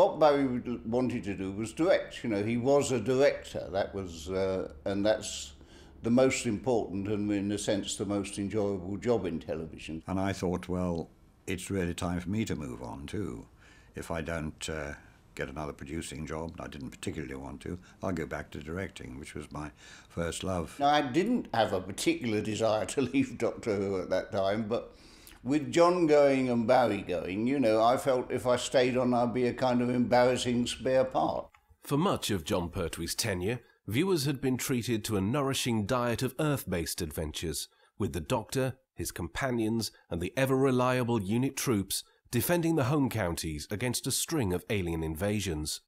what Bowie wanted to do was direct. You know, he was a director. That was, and that's the most important and, in a sense, the most enjoyable job in television. And I thought, well, it's really time for me to move on too. If I don't get another producing job, and I didn't particularly want to, I'll go back to directing, which was my first love. Now, I didn't have a particular desire to leave Doctor Who at that time, but with John going and Bowie going, you know, I felt if I stayed on, I'd be a kind of embarrassing spare part. For much of John Pertwee's tenure, viewers had been treated to a nourishing diet of Earth-based adventures, with the Doctor, his companions, and the ever-reliable UNIT troops defending the home counties against a string of alien invasions.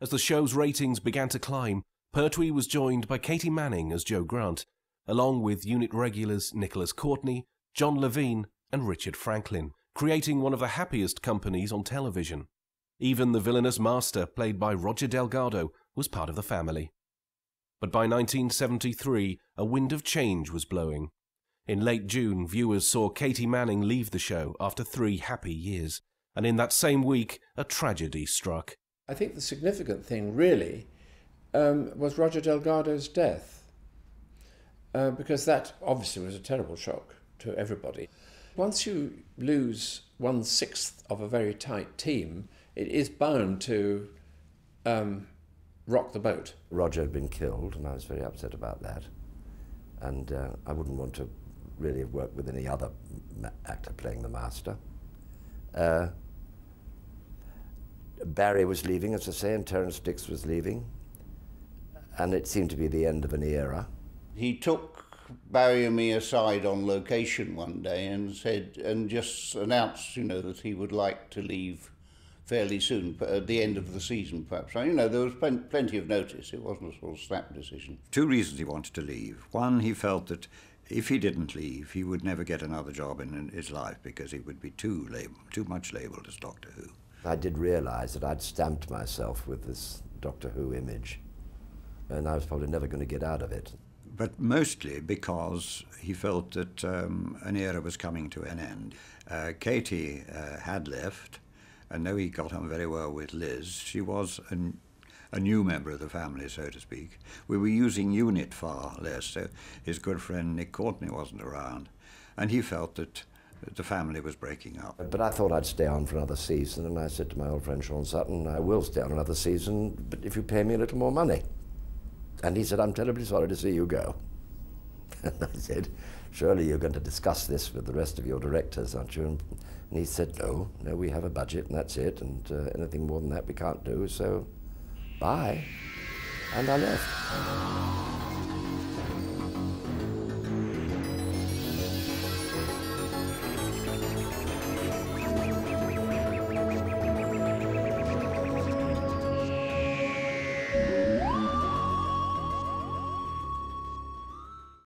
As the show's ratings began to climb, Pertwee was joined by Katy Manning as Jo Grant, along with UNIT regulars Nicholas Courtney, Jon Levine and Richard Franklin, creating one of the happiest companies on television. Even the villainous Master, played by Roger Delgado, was part of the family. But by 1973, a wind of change was blowing. In late June, viewers saw Katy Manning leave the show after 3 happy years, and in that same week, a tragedy struck. I think the significant thing, really, was Roger Delgado's death, because that obviously was a terrible shock to everybody. Once you lose 1/6 of a very tight team, it is bound to rock the boat. Roger had been killed, and I was very upset about that. And I wouldn't want to really have worked with any other actor playing the Master. Barry was leaving, as I say, and Terence Dix was leaving. And it seemed to be the end of an era. He took Barry and me aside on location one day and said, and just announced, you know, that he would like to leave fairly soon, at the end of the season perhaps. You know, there was plenty of notice. It wasn't a sort of snap decision. 2 reasons he wanted to leave. 1, he felt that if he didn't leave, he would never get another job in his life because he would be too much labelled as Doctor Who. I did realise that I'd stamped myself with this Doctor Who image, and I was probably never going to get out of it. But mostly because he felt that an era was coming to an end. Katy had left, and though he got on very well with Liz, she was a new member of the family, so to speak. We were using UNIT far less, so his good friend Nick Courtney wasn't around, and he felt that the family was breaking up. But I thought I'd stay on for another season, and I said to my old friend Sean Sutton, I will stay on another season, but if you pay me a little more money. And he said, I'm terribly sorry to see you go. And I said, surely you're going to discuss this with the rest of your directors, aren't you? And he said, no, we have a budget and that's it, and anything more than that we can't do, so bye. And I left.